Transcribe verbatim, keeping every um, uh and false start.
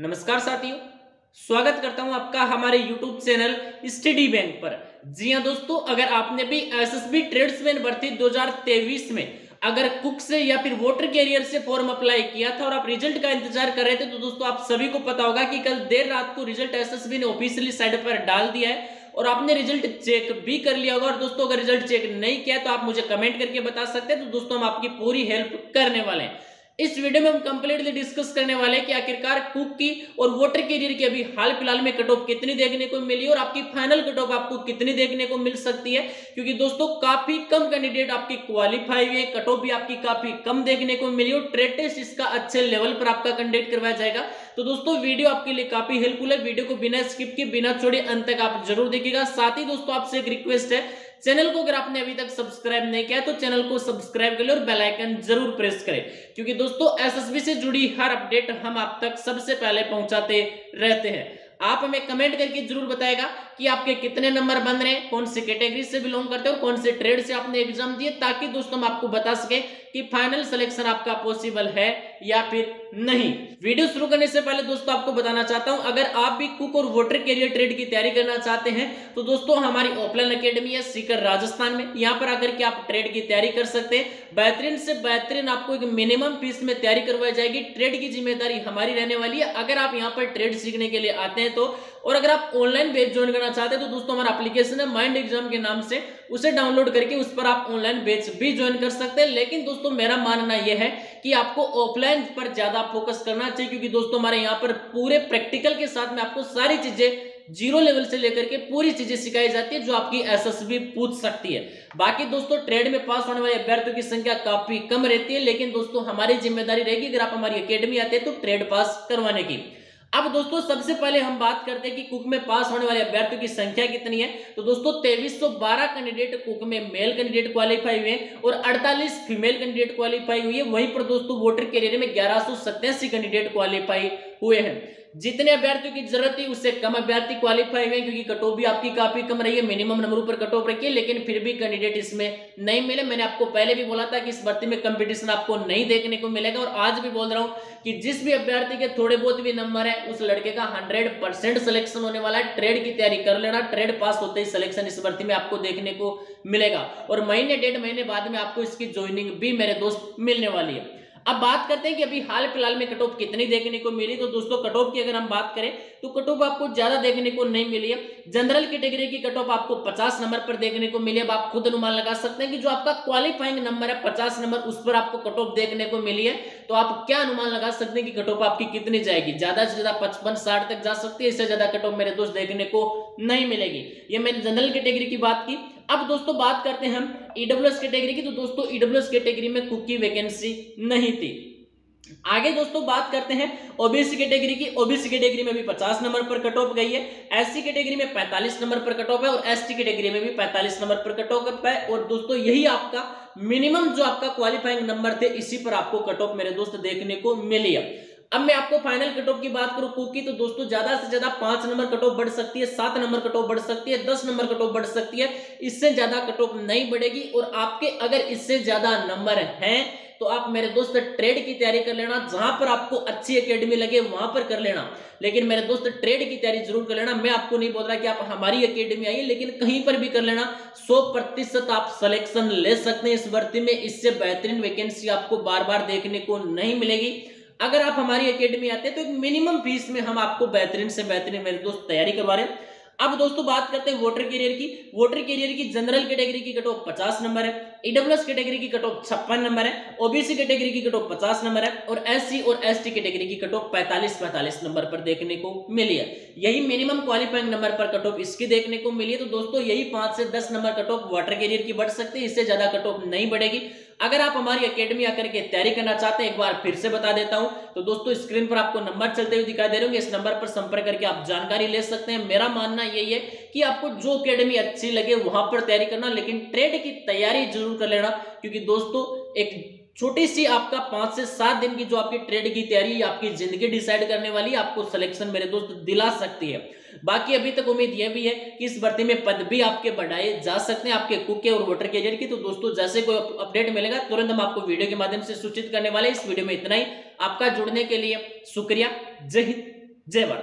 नमस्कार साथियों, स्वागत करता हूं आपका हमारे YouTube चैनल स्टडी बैंक पर। जी हां दोस्तों, अगर आपने भी एसएसबी ट्रेड्समैन भर्ती दो हज़ार तेईस में अगर कुक से या फिर वोटर कैरियर से फॉर्म अप्लाई किया था और आप रिजल्ट का इंतजार कर रहे थे तो दोस्तों आप सभी को पता होगा कि कल देर रात को रिजल्ट एसएसबी ने ऑफिशियली साइट पर डाल दिया है और आपने रिजल्ट चेक भी कर लिया होगा। और दोस्तों अगर रिजल्ट चेक नहीं किया तो आप मुझे कमेंट करके बता सकते हैं, तो दोस्तों हम आपकी पूरी हेल्प करने वाले हैं। इस वीडियो में हम कंप्लीटली डिस्कस करने वाले हैं कि आखिरकार कुक की और वोटर कैरियर की अभी हाल फिलहाल में कट ऑफ कितनी देखने को मिली और आपकी फाइनल कट ऑफ आपको कितनी देखने को मिल सकती है, क्योंकि दोस्तों काफी कम कैंडिडेट आपकी क्वालिफाई हुए, कट ऑफ भी आपकी काफी कम देखने को मिली और ट्रेड टेस्ट इसका अच्छे लेवल पर आपका कंडक्ट करवाया जाएगा। तो दोस्तों वीडियो आपके लिए काफी हेल्पफुल है, वीडियो को बिना स्किप किए बिना छोड़े अंत तक आप जरूर देखिएगा। साथ ही दोस्तों आपसे एक रिक्वेस्ट है, चैनल को अगर आपने अभी तक सब्सक्राइब नहीं किया तो चैनल को सब्सक्राइब कर लें और बेल आइकन जरूर प्रेस करें, क्योंकि दोस्तों एसएसबी से जुड़ी हर अपडेट हम आप तक सबसे पहले पहुंचाते रहते हैं। आप हमें कमेंट करके जरूर बताएगा कि आपके कितने नंबर बन रहे हैं, कौन से कैटेगरी से बिलोंग करते हो, कौन से ट्रेड से आपने एग्जाम दिए, ताकि दोस्तों हम आपको बता सके कि फाइनल सिलेक्शन आपका पॉसिबल है या फिर नहीं। वीडियो शुरू करने से पहले दोस्तों आपको बताना चाहता हूं, अगर आप भी कुक और वोटर कैरियर ट्रेड की तैयारी करना चाहते हैं तो दोस्तों हमारी ऑफलाइन अकेडमी है सीकर राजस्थान में, यहाँ पर आकर के आप ट्रेड की तैयारी कर सकते हैं। बेहतरीन से बेहतरीन आपको एक मिनिमम फीस में तैयारी करवाई जाएगी, ट्रेड की जिम्मेदारी हमारी रहने वाली है। अगर आप यहाँ पर ट्रेड सीखने के लिए आते हैं तो, और अगर आप ऑनलाइन बैच ज्वाइन करना चाहते हैं तो दोस्तों हमारा एप्लीकेशन है माइंड एग्जाम के नाम से, उसे डाउनलोड करके उस पर आप ऑनलाइन बैच भी ज्वाइन कर सकते हैं। लेकिन दोस्तों मेरा मानना यह है कि आपको ऑफलाइन पर ज्यादा फोकस करना चाहिए, क्योंकि दोस्तों हमारे यहाँ पर पूरे प्रैक्टिकल के साथ में आपको सारी चीजें जीरो लेवल से लेकर के पूरी चीजें सिखाई जाती है जो आपकी एसएसबी पूछ सकती है। बाकी दोस्तों ट्रेड में पास होने वाले अभ्यर्थियों की संख्या काफी कम रहती है, लेकिन दोस्तों हमारी जिम्मेदारी रहेगी अगर आप हमारी अकेडमी आते हैं तो ट्रेड पास करवाने की। अब दोस्तों सबसे पहले हम बात करते हैं कि कुक में पास होने वाले अभ्यर्थियों की संख्या कितनी है। तो दोस्तों तेईस सौ बारह कैंडिडेट कुक में मेल कैंडिडेट क्वालिफाई हुए और अड़तालीस फीमेल कैंडिडेट क्वालिफाई हुई है। वहीं पर दोस्तों वोटर कैरियर में ग्यारह सौ सत्तासी कैंडिडेट क्वालिफाई हुए हैं। जितने अभ्यर्थियों की जरूरत है उससे कम अभ्यर्थी क्वालिफाई हुए, क्योंकि कट ऑफ भी आपकी काफी कम रही है, मिनिमम नंबरों पर कट ऑफ रखी है, लेकिन फिर भी कैंडिडेट इसमें नहीं मिले। मैंने आपको पहले भी बोला था कि इस भर्ती में कंपटीशन आपको नहीं देखने को मिलेगा और आज भी बोल रहा हूं कि जिस भी अभ्यर्थी के थोड़े बहुत भी नंबर है उस लड़के का हंड्रेड परसेंट सिलेक्शन होने वाला है। ट्रेड की तैयारी कर लेना, ट्रेड पास होते ही सिलेक्शन इस भर्ती में आपको देखने को मिलेगा और महीने डेढ़ महीने बाद में आपको इसकी ज्वाइनिंग भी मेरे दोस्त मिलने वाली है। अब बात करते हैं कि अभी हाल फिलहाल में कट ऑफ कितनी देखने को मिली। तो दोस्तों कट ऑफ की अगर हम बात करें तो कट ऑफ आपको ज्यादा देखने को नहीं मिली है। जनरल कैटेगरी की कट ऑफ आपको पचास नंबर पर देखने को मिली है। अब आप खुद अनुमान लगा सकते हैं कि जो आपका क्वालिफाइंग नंबर है पचास नंबर, उस पर आपको कट ऑफ देखने को मिली है, तो आप क्या अनुमान लगा सकते हैं कि कट ऑफ आपकी कितनी जाएगी। ज्यादा से ज्यादा पचपन साठ तक जा सकती है, इससे ज्यादा कट ऑफ मेरे दोस्त देखने को नहीं मिलेगी। ये मैंने जनरल कैटेगरी की बात की। अब दोस्तों बात करते हैं हम ईडब्ल्यूएस कैटेगरी की। तो दोस्तों ईडब्ल्यूएस कैटेगरी में कुक की वैकेंसी नहीं थी। आगे दोस्तों बात करते हैं ओबीसी कैटेगरी की। ओबीसी कैटेगरी में भी पचास नंबर पर कट ऑफ गई है, एससी कैटेगरी में पैंतालीस नंबर पर कट ऑफ है और एसटी कैटेगरी में भी पैंतालीस नंबर पर कट ऑफ है। और दोस्तों यही आपका मिनिमम जो आपका क्वालिफाइंग नंबर थे इसी पर आपको कट ऑफ मेरे दोस्त देखने को मिली है। अब मैं आपको फाइनल कट ऑफ की बात करूं कुक की, तो दोस्तों ज्यादा से ज्यादा पांच नंबर कट ऑफ बढ़ सकती है, सात नंबर कट ऑफ बढ़ सकती है, दस नंबर कट ऑफ बढ़ सकती है, इससे ज्यादा कट ऑफ नहीं बढ़ेगी। और आपके अगर इससे ज्यादा नंबर हैं तो आप मेरे दोस्त ट्रेड की तैयारी कर लेना, जहां पर आपको अच्छी एकेडमी लगे वहां पर कर लेना। लेकिन मेरे दोस्त ट्रेड की तैयारी जरूर कर लेना। मैं आपको नहीं बोल रहा कि आप हमारी एकेडमी आइए, लेकिन कहीं पर भी कर लेना, सौ प्रतिशत आप सिलेक्शन ले सकते हैं इस भर्ती में। इससे बेहतरीन वैकेंसी आपको बार बार देखने को नहीं मिलेगी। अगर आप हमारी एकेडमी आते हैं तो एक मिनिमम फीस में हम आपको बेहतरीन से बेहतरीन मेरे दोस्त तैयारी करवा रहे हैं। अब दोस्तों बात करते हैं वोटर कैरियर की। वोटर कैरियर की जनरल कैटेगरी की कट ऑफ पचास नंबर है, ईडब्ल्यूएस कैटेगरी की कट ऑफ छप्पन नंबर है, ओबीसी कैटेगरी की कट ऑफ पचास नंबर है और एससी और एसटी कैटेगरी की कट ऑफ पैंतालीस पैंतालीस नंबर पर देखने को मिली है। यही मिनिमम क्वालिफाइंग नंबर पर कट ऑफ इसकी देखने को मिली है। तो दोस्तों यही पांच से दस number cut off water carrier की बढ़ सकती है, इससे ज्यादा कट ऑफ नहीं बढ़ेगी। अगर आप हमारी अकेडमी आकर के तैयारी करना चाहते हैं, एक बार फिर से बता देता हूं, तो दोस्तों स्क्रीन पर आपको नंबर चलते हुए दिखाई दे रहे होंगे, इस नंबर पर संपर्क करके आप जानकारी ले सकते हैं। मेरा मानना यही है कि आपको जो अकेडमी अच्छी लगे वहां पर तैयारी करना, लेकिन ट्रेड की तैयारी जरूर कर लेना, क्योंकि दोस्तों एक छोटी सी आपका पांच से सात दिन की जो आपकी ट्रेड की तैयारी आपकी जिंदगी डिसाइड करने वाली है, आपको सिलेक्शन मेरे दोस्त दिला सकती है। बाकी अभी तक उम्मीद यह भी है कि इस भर्ती में पद भी आपके बढ़ाए जा सकते हैं आपके कुक के और वोटर कैरियर की। तो दोस्तों जैसे कोई अपडेट मिलेगा तुरंत हम आपको वीडियो के माध्यम से सूचित करने वाले। इस वीडियो में इतना ही। आपका जुड़ने के लिए शुक्रिया। जय हिंद। जय भारत।